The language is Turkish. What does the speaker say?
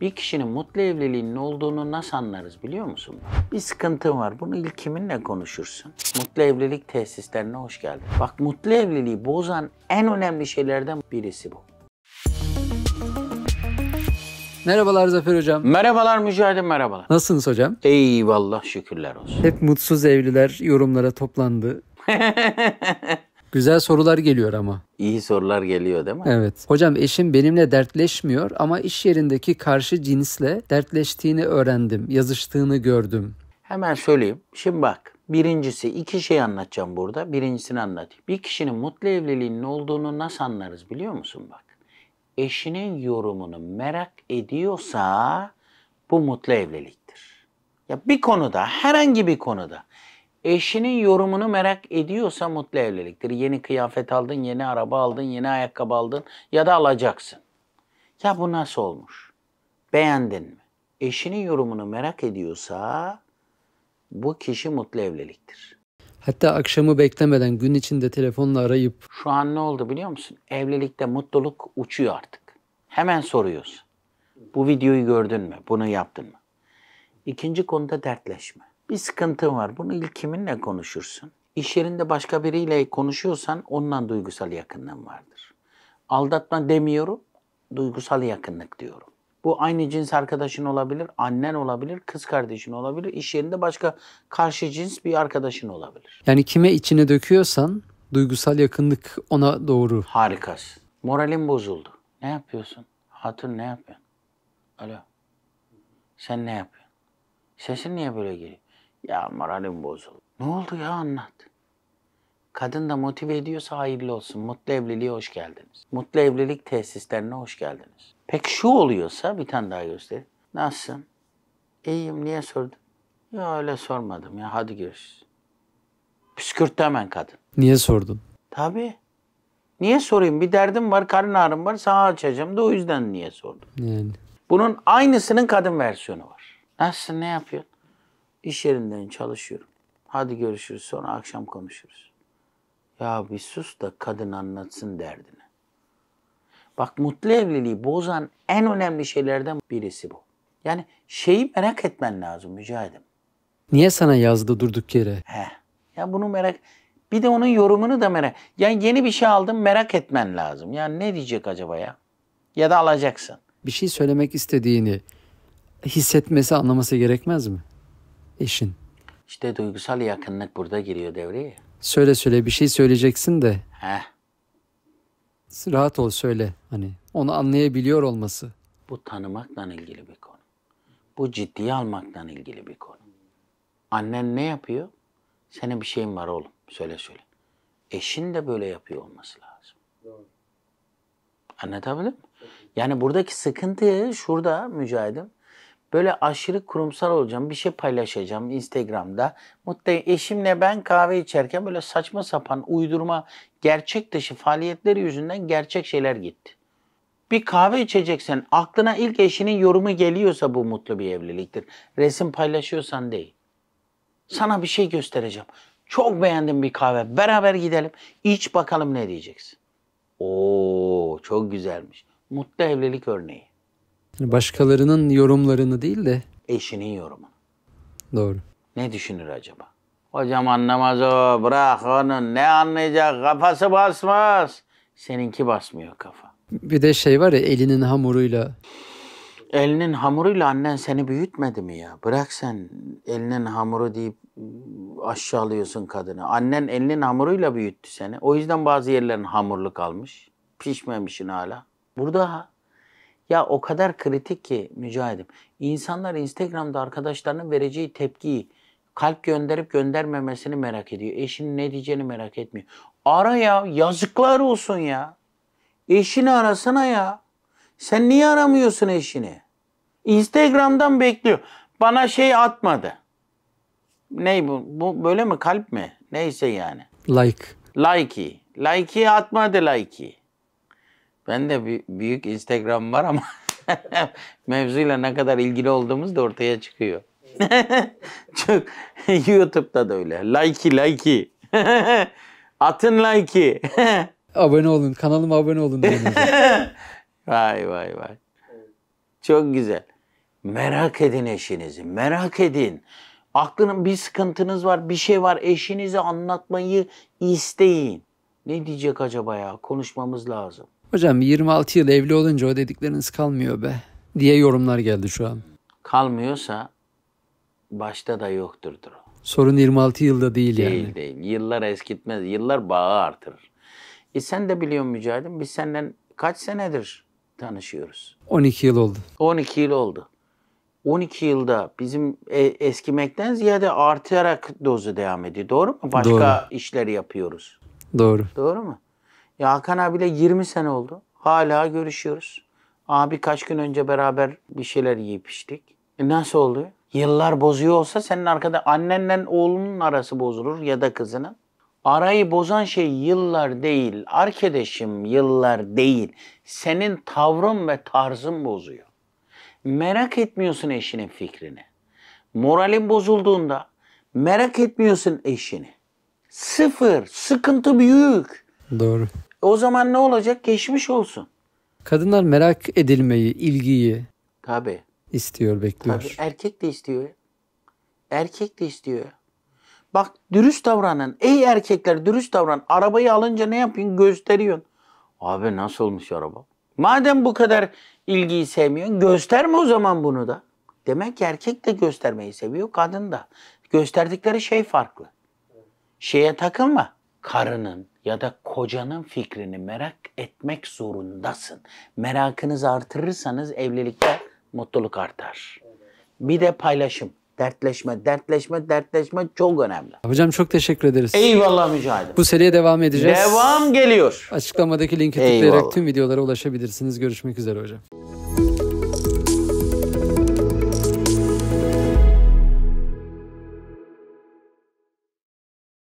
Bir kişinin mutlu evliliğinin olduğunu nasıl anlarız biliyor musun? Bir sıkıntın var, bunu ilk kiminle konuşursun? Mutlu evlilik tesislerine hoş geldin. Bak, mutlu evliliği bozan en önemli şeylerden birisi bu. Merhabalar Zafer Hocam. Merhabalar Mücahid'im, merhabalar. Nasılsınız hocam? Eyvallah, şükürler olsun. Hep mutsuz evliler yorumlara toplandı. Güzel sorular geliyor ama. İyi sorular geliyor değil mi? Evet. Hocam, eşim benimle dertleşmiyor ama iş yerindeki karşı cinsle dertleştiğini öğrendim, yazıştığını gördüm. Hemen söyleyeyim. Şimdi bak, birincisi, iki şey anlatacağım burada. Birincisini anlatayım. Bir kişinin mutlu evliliğinin olduğunu nasıl anlarız biliyor musun bak? Eşinin yorumunu merak ediyorsa bu mutlu evliliktir. Ya bir konuda, herhangi bir konuda eşinin yorumunu merak ediyorsa mutlu evliliktir. Yeni kıyafet aldın, yeni araba aldın, yeni ayakkabı aldın ya da alacaksın. Ya bu nasıl olmuş? Beğendin mi? Eşinin yorumunu merak ediyorsa bu kişi mutlu evliliktir. Hatta akşamı beklemeden gün içinde telefonla arayıp... Şu an ne oldu biliyor musun? Evlilikte mutluluk uçuyor artık. Hemen soruyorsun. Bu videoyu gördün mü? Bunu yaptın mı? İkinci konuda dertleşme. Bir sıkıntın var. Bunu ilk kiminle konuşursun? İş yerinde başka biriyle konuşuyorsan onunla duygusal yakınlığın vardır. Aldatma demiyorum, duygusal yakınlık diyorum. Bu aynı cins arkadaşın olabilir, annen olabilir, kız kardeşin olabilir, iş yerinde başka karşı cins bir arkadaşın olabilir. Yani kime içine döküyorsan duygusal yakınlık ona doğru. Harikasın. Moralin bozuldu. Ne yapıyorsun? Hatun ne yapıyorsun? Alo. Sen ne yapıyorsun? Sesin niye böyle geliyor? Ya moralim bozuldu. Ne oldu ya, anlat. Kadın da motive ediyorsa hayırlı olsun. Mutlu evliliğe hoş geldiniz. Mutlu evlilik tesislerine hoş geldiniz. Peki şu oluyorsa bir tane daha göstereyim. Nasılsın? İyiyim, niye sordun? Ya öyle sormadım ya, hadi görüşürüz. Püskürttü hemen kadın. Niye sordun? Tabii. Niye sorayım? Bir derdim var, karın ağrım var, sana açacağım da o yüzden niye sordum. Yani. Bunun aynısının kadın versiyonu var. Nasılsın, ne yapıyorsun? İş yerinden çalışıyorum. Hadi görüşürüz, sonra akşam konuşuruz. Ya bir sus da kadın anlatsın derdini. Bak, mutlu evliliği bozan en önemli şeylerden birisi bu. Yani şeyi merak etmen lazım Mücahid'im. Niye sana yazdı durduk yere? He. Ya bunu merak... Bir de onun yorumunu da merak... Yani yeni bir şey aldım, merak etmen lazım. Yani ne diyecek acaba ya? Ya da alacaksın. Bir şey söylemek istediğini hissetmesi, anlaması gerekmez mi eşin? İşte duygusal yakınlık burada giriyor devreye. Söyle bir şey söyleyeceksin de. He. Rahat ol, söyle, hani onu anlayabiliyor olması. Bu tanımakla ilgili bir konu. Bu ciddiye almakla ilgili bir konu. Annen ne yapıyor? Senin bir şeyin var oğlum, söyle. Eşin de böyle yapıyor olması lazım. Doğru. Anlatabildim mi? Yani buradaki sıkıntı şurada Mücahid'im. Böyle aşırı kurumsal olacağım, bir şey paylaşacağım Instagram'da. Mutlaka eşimle ben kahve içerken böyle saçma sapan, uydurma, gerçek dışı faaliyetleri yüzünden gerçek şeyler gitti. Bir kahve içeceksen, aklına ilk eşinin yorumu geliyorsa bu mutlu bir evliliktir. Resim paylaşıyorsan değil. Sana bir şey göstereceğim. Çok beğendim bir kahve, beraber gidelim, iç bakalım ne diyeceksin. Oo, çok güzelmiş. Mutlu evlilik örneği. Başkalarının yorumlarını değil de... Eşinin yorumunu. Doğru. Ne düşünür acaba? Hocam anlamaz o, bırak onu, ne anlayacak, kafası basmaz. Seninki basmıyor kafa. Bir de şey var ya, elinin hamuruyla... Elinin hamuruyla annen seni büyütmedi mi ya? Bırak sen elinin hamuru deyip aşağılıyorsun kadını. Annen elinin hamuruyla büyüttü seni. O yüzden bazı yerlerin hamurlu kalmış. Pişmemişsin hala. Burada... Ya o kadar kritik ki Mücahid'im. İnsanlar Instagram'da arkadaşlarının vereceği tepkiyi, kalp gönderip göndermemesini merak ediyor. Eşinin ne diyeceğini merak etmiyor. Ara ya, yazıklar olsun ya. Eşini arasana ya. Sen niye aramıyorsun eşini? Instagram'dan bekliyor. Bana şey atmadı. Ney bu? Bu böyle mi? Kalp mi? Neyse yani. Like. Like'i. Like'i atmadı, like'i. Ben de büyük Instagram var ama mevzuyla ne kadar ilgili olduğumuz da ortaya çıkıyor. Çok YouTube'da da öyle. Like'i. Atın like'i. Abone olun. Kanalıma abone olun. Vay. Çok güzel. Merak edin eşinizi, merak edin. Aklının bir sıkıntınız var, bir şey var, eşinize anlatmayı isteyin. Ne diyecek acaba ya? Konuşmamız lazım. Hocam 26 yıl evli olunca o dedikleriniz kalmıyor be diye yorumlar geldi şu an. Kalmıyorsa başta da yokturdur o. Sorun 26 yılda değil yani. Değil. Yıllar eskitmez, yıllar bağı artırır. Sen de biliyorsun Mücahid'im, biz senden kaç senedir tanışıyoruz? 12 yıl oldu. 12 yıl oldu. 12 yılda bizim eskimekten ziyade artarak dozu devam ediyor. Doğru mu? Başka işleri yapıyoruz. Doğru. Doğru mu? Ya Hakan abiyle 20 sene oldu. Hala görüşüyoruz. Abi kaç gün önce beraber bir şeyler yiyip içtik. Nasıl oluyor? Yıllar bozuyor olsa senin arkada annenle oğlunun arası bozulur ya da kızının. Arayı bozan şey yıllar değil. Arkadaşım yıllar değil. Senin tavrın ve tarzın bozuyor. Merak etmiyorsun eşinin fikrini. Moralin bozulduğunda merak etmiyorsun eşini. Sıfır. Sıkıntı büyük. Doğru. O zaman ne olacak? Geçmiş olsun. Kadınlar merak edilmeyi, ilgiyi tabii istiyor, bekliyor. Tabii. Erkek de istiyor. Erkek de istiyor. Bak dürüst davranın. Ey erkekler dürüst davran. Arabayı alınca ne yapıyorsun? Gösteriyorsun. Abi nasıl olmuş araba? Madem bu kadar ilgiyi sevmiyorsun, gösterme o zaman bunu da. Demek ki erkek de göstermeyi seviyor, kadın da. Gösterdikleri şey farklı. Şeye takılma. Karının ya da kocanın fikrini merak etmek zorundasın. Merakınızı artırırsanız evlilikte mutluluk artar. Bir de paylaşım. Dertleşme, dertleşme, dertleşme çok önemli. Hocam çok teşekkür ederiz. Eyvallah Mücahid'im. Bu seriye devam edeceğiz. Devam geliyor. Açıklamadaki linki tıklayarak tüm videolara ulaşabilirsiniz. Görüşmek üzere hocam.